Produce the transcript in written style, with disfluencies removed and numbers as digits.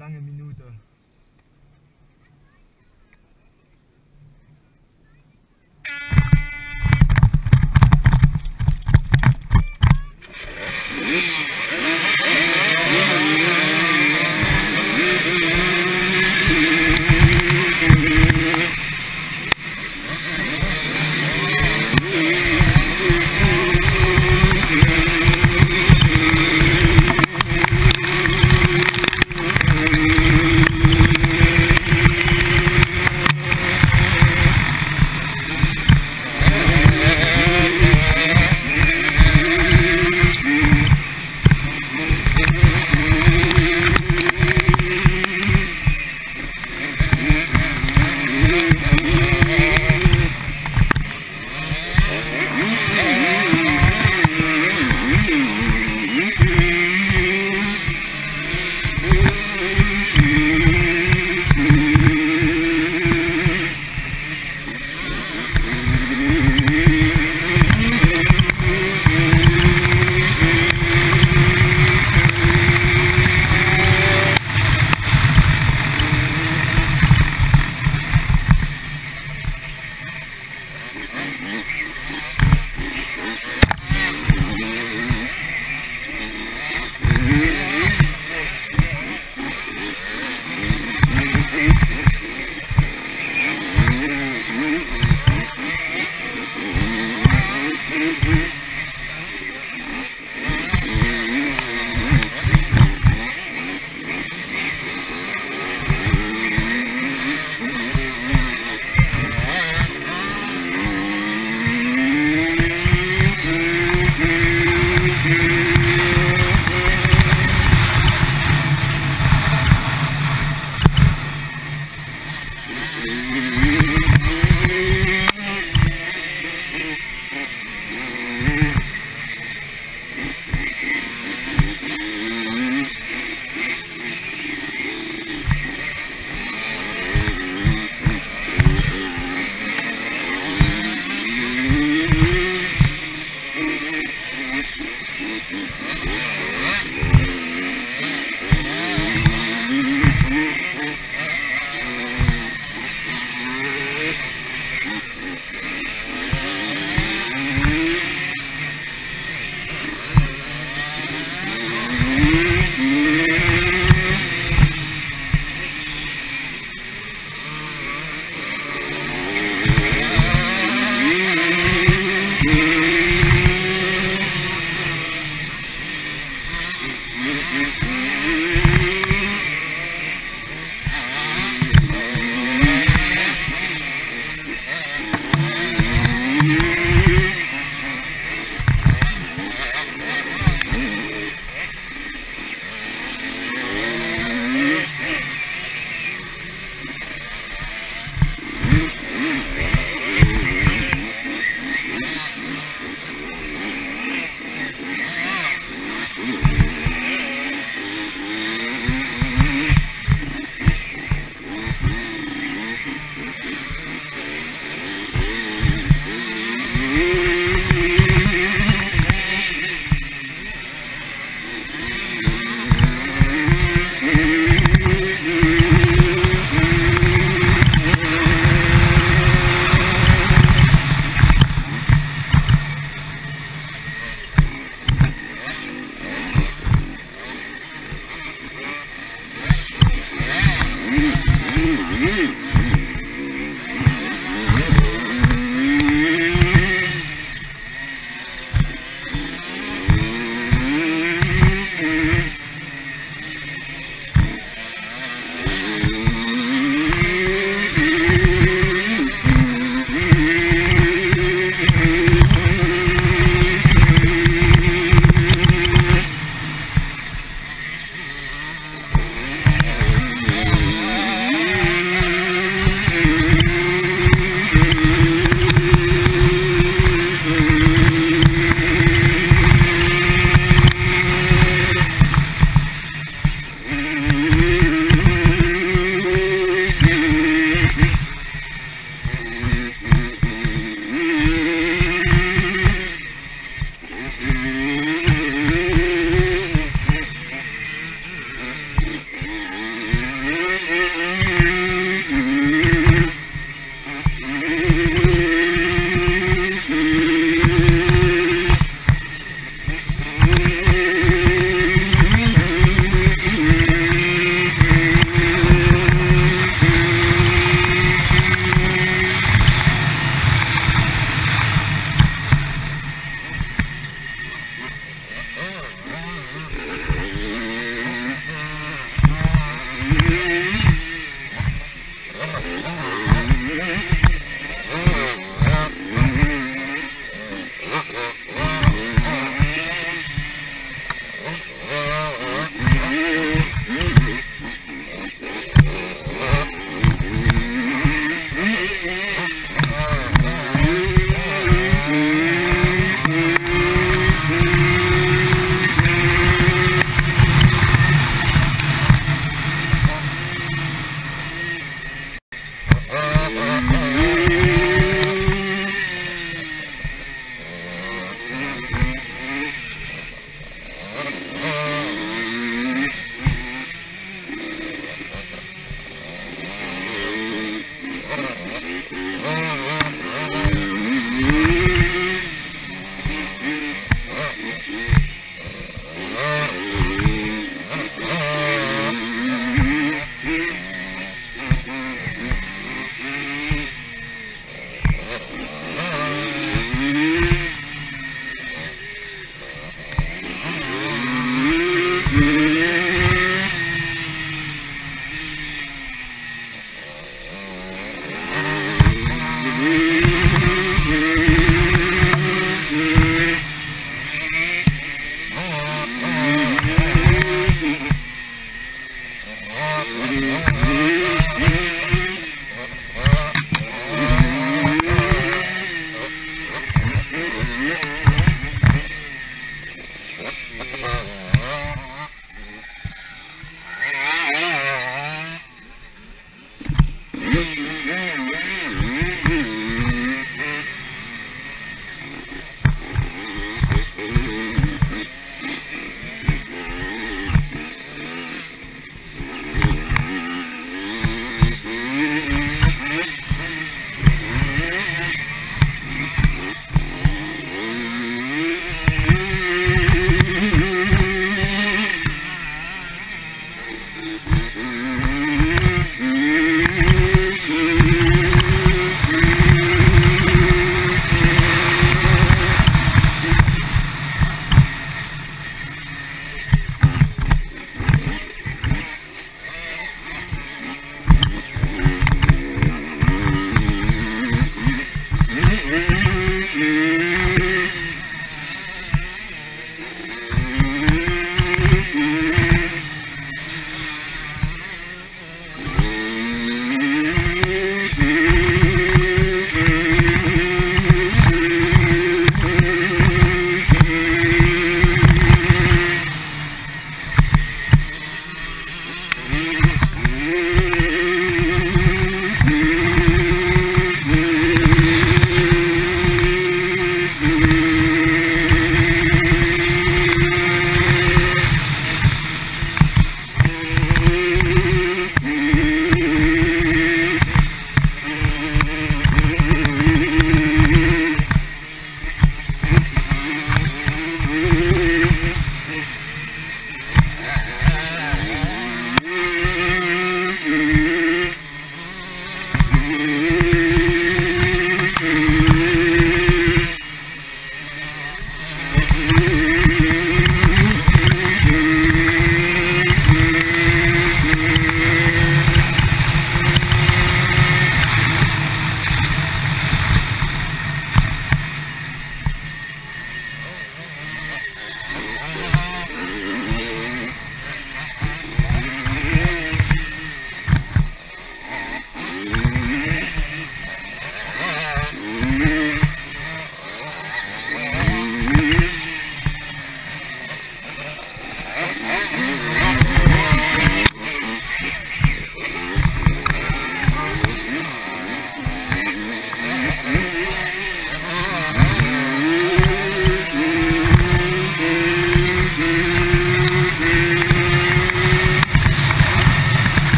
lange Minute.